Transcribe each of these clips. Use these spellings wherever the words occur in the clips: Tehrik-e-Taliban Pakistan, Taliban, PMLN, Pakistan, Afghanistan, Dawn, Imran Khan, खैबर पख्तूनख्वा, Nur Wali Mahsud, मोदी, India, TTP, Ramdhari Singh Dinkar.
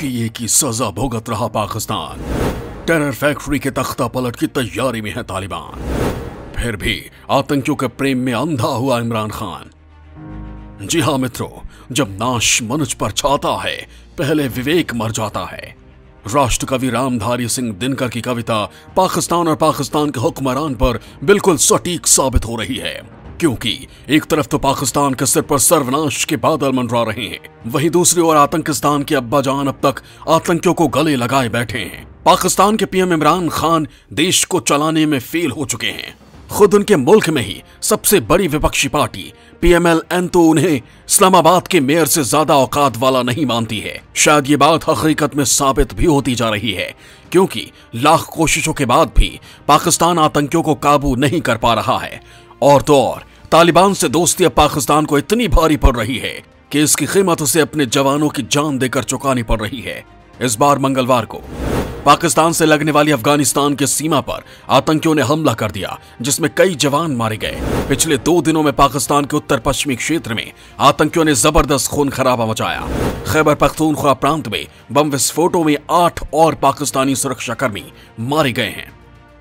किए की सजा भुगत रहा पाकिस्तान। टेरर फैक्ट्री के तख्ता पलट की तैयारी में है तालिबान। फिर भी आतंकियों के प्रेम में अंधा हुआ इमरान खान। जी हाँ मित्रों, जब नाश मंच पर छाता है पहले विवेक मर जाता है। राष्ट्रकवि रामधारी सिंह दिनकर की कविता पाकिस्तान और पाकिस्तान के हुक्मरान पर बिल्कुल सटीक साबित हो रही है, क्योंकि एक तरफ तो पाकिस्तान के सिर पर सर्वनाश के बादल मंडरा रहे हैं, वहीं दूसरी ओर आतंकिस्तान के अब्बाजान अब तक आतंकियों को गले लगाए बैठे हैं। पाकिस्तान के पीएम इमरान खान देश को चलाने में फेल हो चुके हैं। खुद उनके मुल्क में ही सबसे बड़ी विपक्षी पार्टी PMLN तो उन्हें इस्लामाबाद के मेयर से ज्यादा औकात वाला नहीं मानती है। शायद ये बात हकीकत में साबित भी होती जा रही है, क्योंकि लाख कोशिशों के बाद भी पाकिस्तान आतंकियों को काबू नहीं कर पा रहा है। और तो और तालिबान से दोस्ती अब पाकिस्तान को इतनी भारी पड़ रही है कि इसकी कीमत उसे अपने जवानों की जान देकर चुकानी पड़ रही है। इस बार मंगलवार को पाकिस्तान से लगने वाली अफगानिस्तान की सीमा पर आतंकियों ने हमला कर दिया, जिसमें कई जवान मारे गए। पिछले 2 दिनों में पाकिस्तान के उत्तर पश्चिमी क्षेत्र में आतंकियों ने जबरदस्त खून खराबा मचाया। खैबर पख्तूनख्वा प्रांत में बम विस्फोटों में 8 और पाकिस्तानी सुरक्षाकर्मी मारे गए हैं।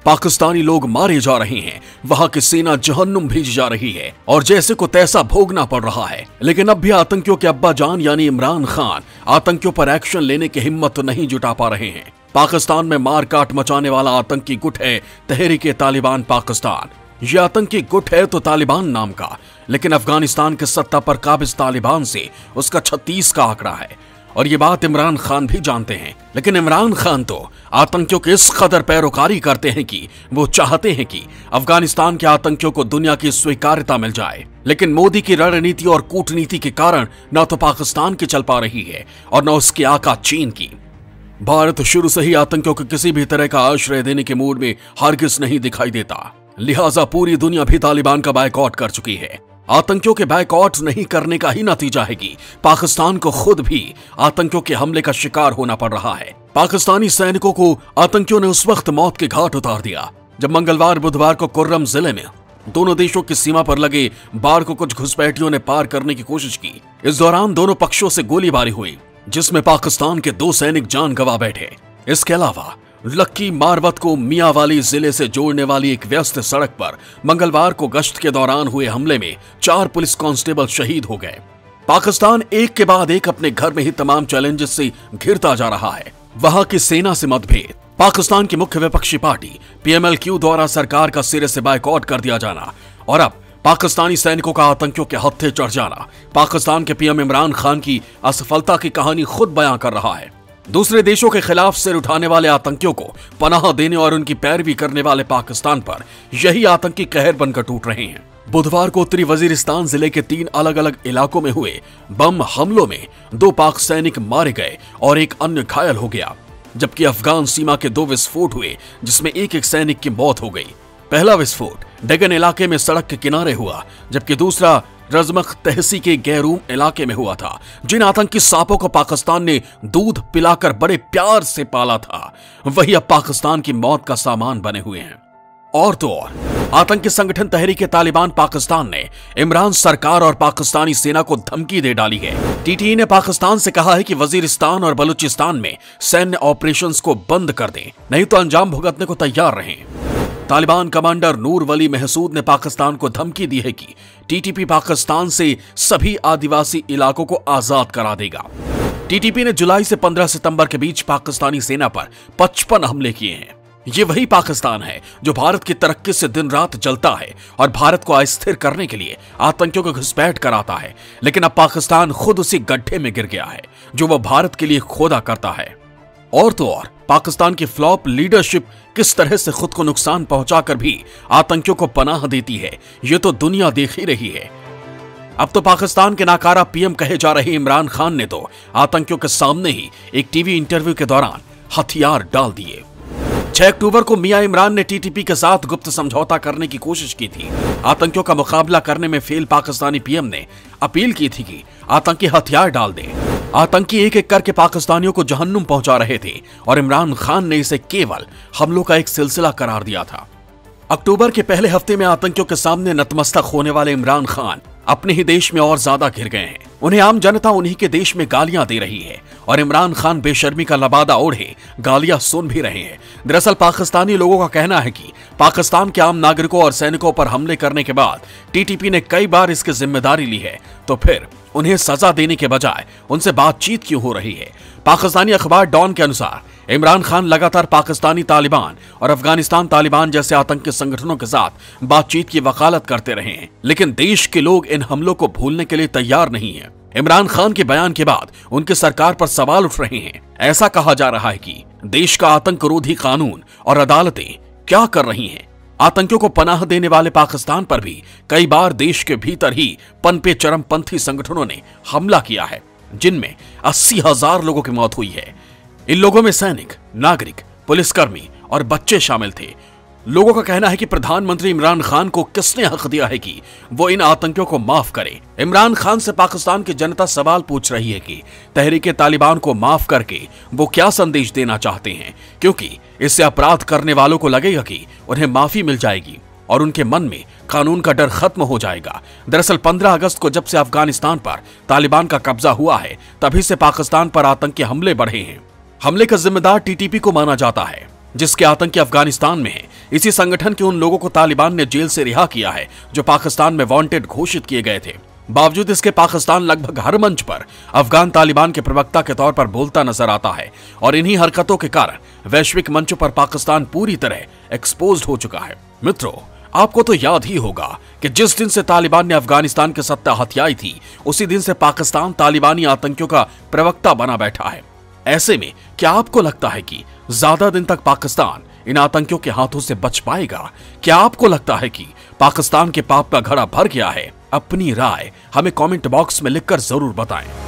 पाकिस्तानी लोग मारे जा रहे हैं, वहां की सेना जहन्नुम भेजी जा रही है और जैसे को तैसा भोगना पड़ रहा है। लेकिन अब भी आतंकियों के अब्बा जान यानी इमरान खान आतंकियों पर एक्शन लेने की हिम्मत नहीं जुटा पा रहे हैं। पाकिस्तान में मारकाट मचाने वाला आतंकी गुट है तहरीक-ए-तालिबान पाकिस्तान। यह आतंकी गुट है तो तालिबान नाम का, लेकिन अफगानिस्तान के सत्ता पर काबिज तालिबान से उसका 36 का आंकड़ा है और ये बात इमरान खान भी जानते हैं। लेकिन इमरान खान तो आतंकियों के इस कदर पैरोकारी करते हैं कि वो चाहते हैं कि अफगानिस्तान के आतंकियों को दुनिया की स्वीकार्यता मिल जाए। लेकिन मोदी की रणनीति और कूटनीति के कारण न तो पाकिस्तान की चल पा रही है और न उसके आका चीन की। भारत शुरू से ही आतंकियों को किसी भी तरह का आश्रय देने के मूड में हरगिज नहीं दिखाई देता, लिहाजा पूरी दुनिया भी तालिबान का बायकॉट कर चुकी है। आतंकियों के बायकॉट नहीं करने का ही नतीजा है कि पाकिस्तान को खुद भी आतंकियों के हमले का शिकार होना पड़ रहा है। पाकिस्तानी सैनिकों को आतंकियों ने उस वक्त मौत के घाट उतार दिया जब मंगलवार बुधवार को कुर्रम जिले में दोनों देशों की सीमा पर लगे बाड़ को कुछ घुसपैठियों ने पार करने की कोशिश की। इस दौरान दोनों पक्षों से गोलीबारी हुई जिसमें पाकिस्तान के 2 सैनिक जान गंवा बैठे। इसके अलावा लक्की मारवत को मियाँ वाली जिले से जोड़ने वाली एक व्यस्त सड़क पर मंगलवार को गश्त के दौरान हुए हमले में 4 पुलिस कांस्टेबल शहीद हो गए। पाकिस्तान एक के बाद एक अपने घर में ही तमाम चैलेंजेस से घिरता जा रहा है। वहां की सेना से मतभेद, पाकिस्तान की मुख्य विपक्षी पार्टी PMLN द्वारा सरकार का सिरे से बायकॉट कर दिया जाना और अब पाकिस्तानी सैनिकों का आतंकियों के हत्थे चढ़ जाना पाकिस्तान के PM इमरान खान की असफलता की कहानी खुद बयां कर रहा है। दूसरे देशों के खिलाफ सिर उठाने वाले आतंकियों को पनाह देने और उनकी पैरवी करने वाले पाकिस्तान पर यही आतंकी कहर बनकर टूट रहे हैं। बुधवार को उत्तरी वजीरिस्तान जिले के 3 अलग अलग इलाकों में हुए बम हमलों में 2 पाक सैनिक मारे गए और एक अन्य घायल हो गया, जबकि अफगान सीमा के 2 विस्फोट हुए जिसमें एक सैनिक की मौत हो गई। पहला विस्फोट डेगन इलाके में सड़क के किनारे हुआ, जबकि दूसरा रजमख तहसी के गैरूम इलाके में हुआ था। जिन आतंकी सांपों को पाकिस्तान ने दूध पिलाकर बड़े प्यार से पाला था वही अब पाकिस्तान की मौत का सामान बने हुए हैं। और तो और आतंकी संगठन तहरीक-ए-तालिबान पाकिस्तान ने इमरान सरकार और पाकिस्तानी सेना को धमकी दे डाली है। TTE ने पाकिस्तान से कहा है कि वजीरिस्तान और बलूचिस्तान में सैन्य ऑपरेशंस को बंद कर दें, नहीं तो अंजाम भुगतने को तैयार रहें। तालिबान कमांडर नूर वली महसूद ने पाकिस्तान को धमकी दी है कि TTP पाकिस्तान से सभी आदिवासी इलाकों को आजाद करा देगा। TTP ने जुलाई से 15 सितंबर के बीच पाकिस्तानी सेना पर 55 हमले किए हैं। ये वही पाकिस्तान है जो भारत की तरक्की से दिन रात जलता है और भारत को अस्थिर करने के लिए आतंकियों को घुसपैठ कराता है। लेकिन अब पाकिस्तान खुद उसी गड्ढे में गिर गया है जो वह भारत के लिए खोदा करता है। और तो और पाकिस्तान की फ्लॉप लीडरशिप किस तरह से खुद को नुकसान पहुंचाकर भी आतंकियों को पनाह देती है ये तो दुनिया देख ही रही है। अब तो पाकिस्तान के नाकारा PM कहे जा रहे इमरान खान ने तो आतंकियों के सामने ही एक टीवी इंटरव्यू के दौरान हथियार डाल दिए। 6 अक्टूबर को मियां इमरान ने TTP के साथ गुप्त समझौता करने की कोशिश की थी। आतंकियों का मुकाबला करने में फेल पाकिस्तानी PM ने अपील की थी कि आतंकी हथियार डाल दें। आतंकी एक एक करके पाकिस्तानियों को जहन्नुम पहुंचा रहे थे और इमरान खान ने इसे केवल हमलों का एक सिलसिला करार दिया था। अक्टूबर के पहले हफ्ते में आतंकियों के सामने नतमस्तक होने वाले इमरान खान अपने ही देश में और ज्यादा घिर गए हैं। उन्हें आम जनता उन्हीं के देश में गालियां दे रही है और इमरान खान बेशर्मी का लबादा ओढ़े गालियां सुन भी रहे हैं। दरअसल पाकिस्तानी लोगों का कहना है कि पाकिस्तान के आम नागरिकों और सैनिकों पर हमले करने के बाद टीटीपी ने कई बार इसकी जिम्मेदारी ली है, तो फिर उन्हें सजा देने के बजाय उनसे बातचीत क्यों हो रही है। पाकिस्तानी अखबार डॉन के अनुसार इमरान खान लगातार पाकिस्तानी तालिबान और अफगानिस्तान तालिबान जैसे आतंकी संगठनों के साथ बातचीत की वकालत करते रहे हैं, लेकिन देश के लोग इन हमलों को भूलने के लिए तैयार नहीं है। इमरान खान के बयान के बाद उनकी सरकार पर सवाल उठ रहे हैं। ऐसा कहा जा रहा है कि देश का आतंकरोधी कानून और अदालतें क्या कर रही हैं। आतंकियों को पनाह देने वाले पाकिस्तान पर भी कई बार देश के भीतर ही पनपे चरमपंथी संगठनों ने हमला किया है, जिनमें 80,000 लोगों की मौत हुई है। इन लोगों में सैनिक, नागरिक, पुलिसकर्मी और बच्चे शामिल थे। लोगों का कहना है कि प्रधानमंत्री इमरान खान को किसने हक दिया है कि वो इन आतंकियों को माफ करे। इमरान खान से पाकिस्तान की जनता सवाल पूछ रही है कि तहरीके तालिबान को माफ करके वो क्या संदेश देना चाहते हैं, क्योंकि इससे अपराध करने वालों को लगेगा कि उन्हें माफी मिल जाएगी और उनके मन में कानून का डर खत्म हो जाएगा। दरअसल 15 अगस्त को जब से अफगानिस्तान पर तालिबान का कब्जा हुआ है, तभी से पाकिस्तान पर आतंकी हमले बढ़े हैं। हमले का जिम्मेदार टीटीपी को माना जाता है, जिसके आतंकी अफगानिस्तान में है। इसी संगठन के उन लोगों को तालिबान ने जेल से रिहा किया है जो पाकिस्तान में वांटेड घोषित किए गए थे। बावजूद इसके पाकिस्तान लगभग हर मंच पर अफगान तालिबान के प्रवक्ता के तौर पर बोलता नजर आता है और इन्हीं हरकतों के कारण वैश्विक मंचों पर पाकिस्तान पूरी तरह एक्सपोज्ड हो चुका है। मित्रों, आपको तो याद ही होगा कि जिस दिन से तालिबान ने अफगानिस्तान की सत्ता हथियाई थी, उसी दिन से पाकिस्तान तालिबानी आतंकियों का प्रवक्ता बना बैठा है। ऐसे में क्या आपको लगता है कि ज्यादा दिन तक पाकिस्तान इन आतंकियों के हाथों से बच पाएगा? क्या आपको लगता है कि पाकिस्तान के पाप का घड़ा भर गया है? अपनी राय हमें कमेंट बॉक्स में लिखकर जरूर बताएं।